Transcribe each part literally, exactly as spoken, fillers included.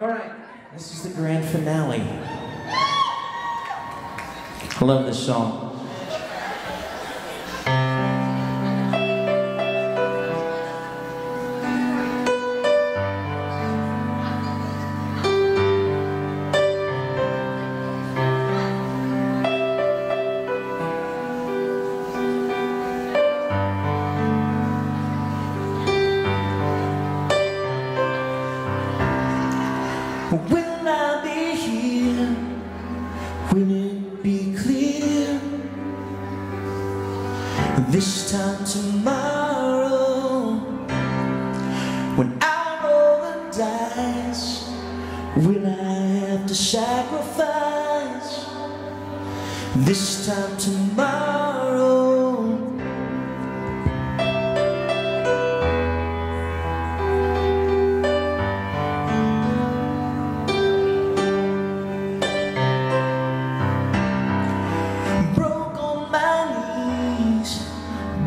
All right, this is the grand finale. I love this song. Will I be here? Will it be clear? This time tomorrow, when I roll the dice, will I have to sacrifice? This time tomorrow,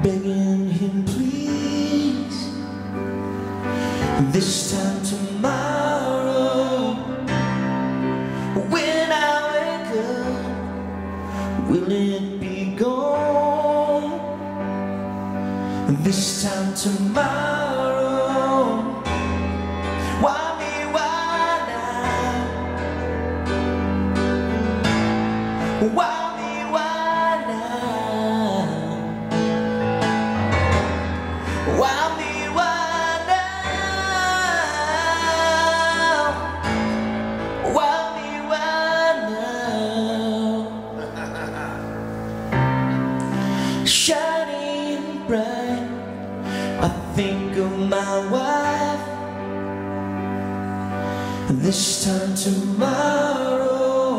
begging him please. This time tomorrow, when I wake up, will it be gone? This time tomorrow, why me, why now? Why me, why? Why me, why now? Why me, why now? Shining and bright, I think of my wife. This time tomorrow,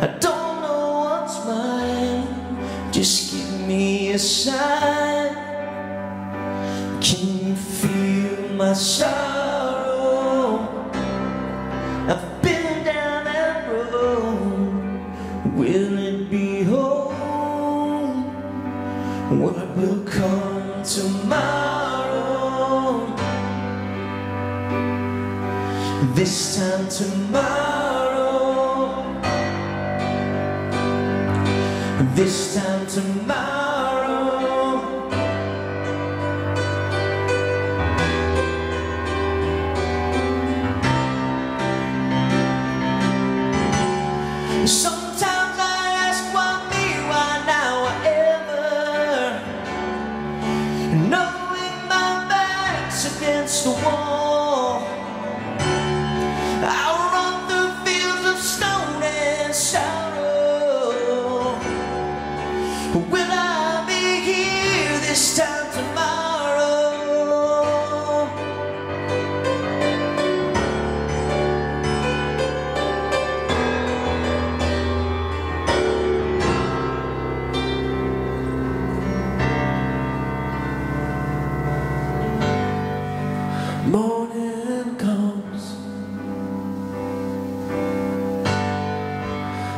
I don't know what's mine. Just give me a sign. Can you feel my sorrow? I've been down that road. Will it be home? What will come tomorrow? This time tomorrow. This time tomorrow. Sometimes I ask why me, why now, why ever? Knowing my back's against the wall, I'll run through fields of stone and sorrow. Will I be here this time tomorrow? Morning comes,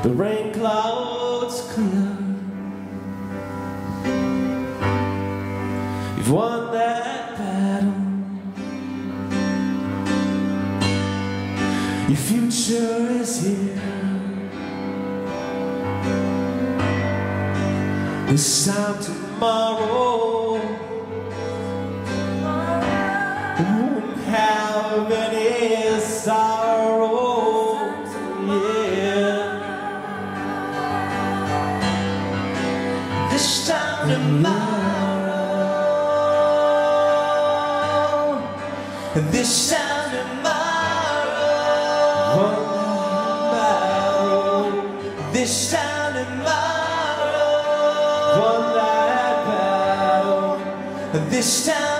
the rain clouds clear. You've won that battle, your future is here. This time tomorrow, have any sorrow, yeah. This time tomorrow, this time tomorrow, this time tomorrow, this time.